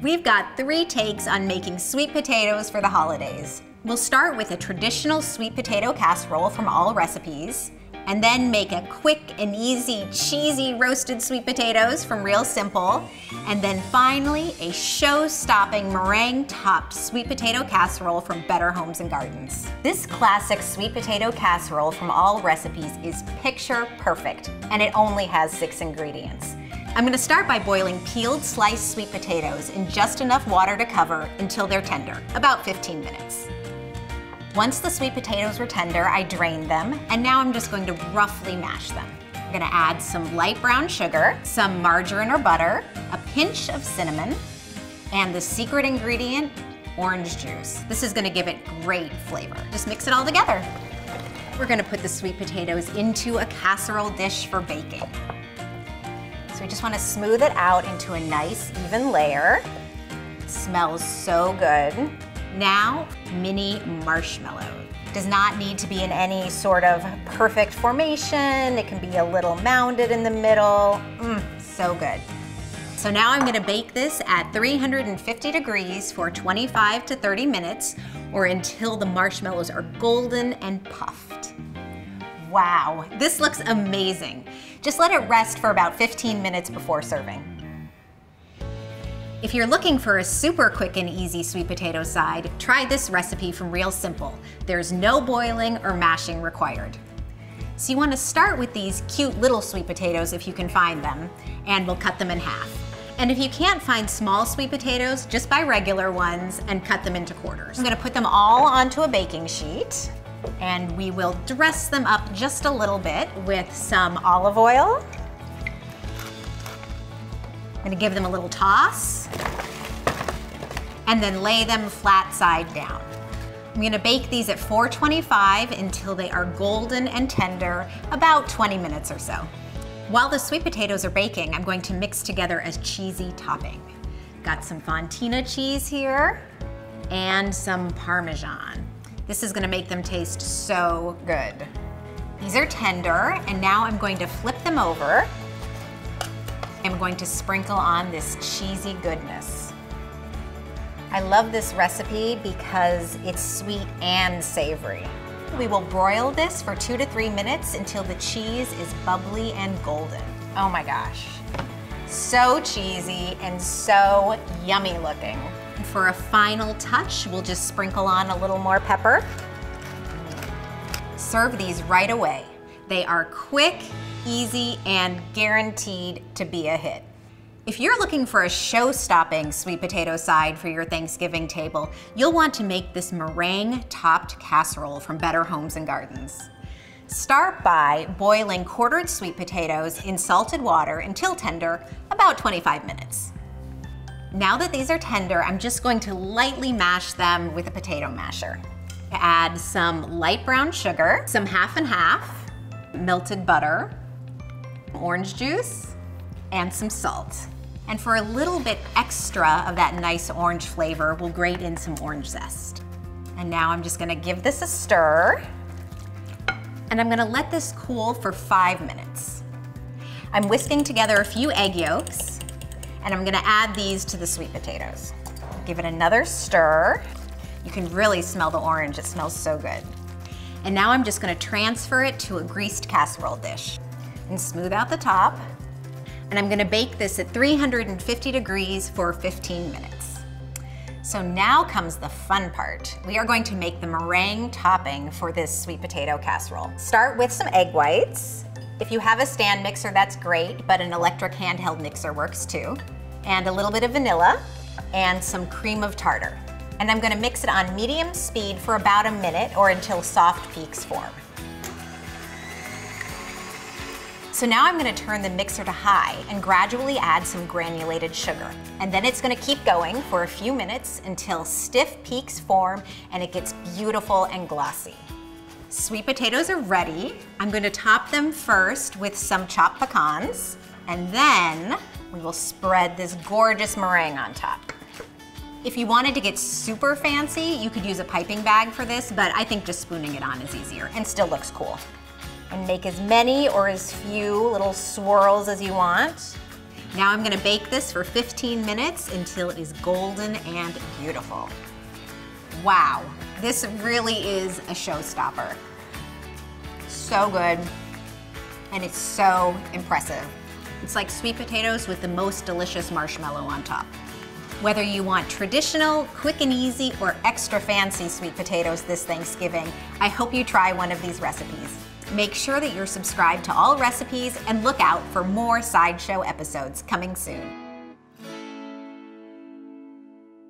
We've got 3 takes on making sweet potatoes for the holidays. We'll start with a traditional sweet potato casserole from All Recipes, and then make a quick and easy cheesy roasted sweet potatoes from Real Simple, and then finally a show-stopping meringue-topped sweet potato casserole from Better Homes and Gardens. This classic sweet potato casserole from All Recipes is picture perfect, and it only has 6 ingredients. I'm gonna start by boiling peeled sliced sweet potatoes in just enough water to cover until they're tender, about 15 minutes. Once the sweet potatoes were tender, I drained them, and now I'm just going to roughly mash them. I'm gonna add some light brown sugar, some margarine or butter, a pinch of cinnamon, and the secret ingredient, orange juice. This is gonna give it great flavor. Just mix it all together. We're gonna put the sweet potatoes into a casserole dish for baking. So we just wanna smooth it out into a nice, even layer. It smells so good. Now, mini marshmallow. Does not need to be in any sort of perfect formation. It can be a little mounded in the middle. So good. So now I'm gonna bake this at 350 degrees for 25 to 30 minutes, or until the marshmallows are golden and puffed. Wow, this looks amazing. Just let it rest for about 15 minutes before serving. If you're looking for a super quick and easy sweet potato side, try this recipe from Real Simple. There's no boiling or mashing required. So you want to start with these cute little sweet potatoes if you can find them, and we'll cut them in half. And if you can't find small sweet potatoes, just buy regular ones and cut them into quarters. I'm going to put them all onto a baking sheet, and we will dress them up just a little bit with some olive oil. I'm gonna give them a little toss, and then lay them flat side down. I'm gonna bake these at 425 until they are golden and tender, about 20 minutes or so. While the sweet potatoes are baking, I'm going to mix together a cheesy topping. Got some Fontina cheese here, and some Parmesan. This is gonna make them taste so good. These are tender, and now I'm going to flip them over. I'm going to sprinkle on this cheesy goodness. I love this recipe because it's sweet and savory. We will broil this for 2 to 3 minutes until the cheese is bubbly and golden. Oh my gosh. So cheesy and so yummy looking. And for a final touch, we'll just sprinkle on a little more pepper. Serve these right away. They are quick, easy, and guaranteed to be a hit. If you're looking for a show-stopping sweet potato side for your Thanksgiving table, you'll want to make this meringue-topped casserole from Better Homes and Gardens. Start by boiling quartered sweet potatoes in salted water until tender, about 25 minutes. Now that these are tender, I'm just going to lightly mash them with a potato masher. Add some light brown sugar, some half and half, melted butter, orange juice, and some salt. And for a little bit extra of that nice orange flavor, we'll grate in some orange zest. And now I'm just gonna give this a stir, and I'm gonna let this cool for 5 minutes. I'm whisking together a few egg yolks, and I'm gonna add these to the sweet potatoes. Give it another stir. You can really smell the orange, it smells so good. And now I'm just gonna transfer it to a greased casserole dish and smooth out the top. And I'm gonna bake this at 350 degrees for 15 minutes. So now comes the fun part. We are going to make the meringue topping for this sweet potato casserole. Start with some egg whites. If you have a stand mixer, that's great, but an electric handheld mixer works too. And a little bit of vanilla and some cream of tartar. And I'm gonna mix it on medium speed for about a minute or until soft peaks form. So now I'm gonna turn the mixer to high and gradually add some granulated sugar. And then it's gonna keep going for a few minutes until stiff peaks form and it gets beautiful and glossy. Sweet potatoes are ready. I'm gonna top them first with some chopped pecans, and then we will spread this gorgeous meringue on top. If you wanted to get super fancy, you could use a piping bag for this, but I think just spooning it on is easier and still looks cool. And make as many or as few little swirls as you want. Now I'm gonna bake this for 15 minutes until it is golden and beautiful. Wow, this really is a showstopper. So good, and it's so impressive. It's like sweet potatoes with the most delicious marshmallow on top. Whether you want traditional, quick and easy, or extra fancy sweet potatoes this Thanksgiving, I hope you try one of these recipes. Make sure that you're subscribed to All Recipes and look out for more sideshow episodes coming soon.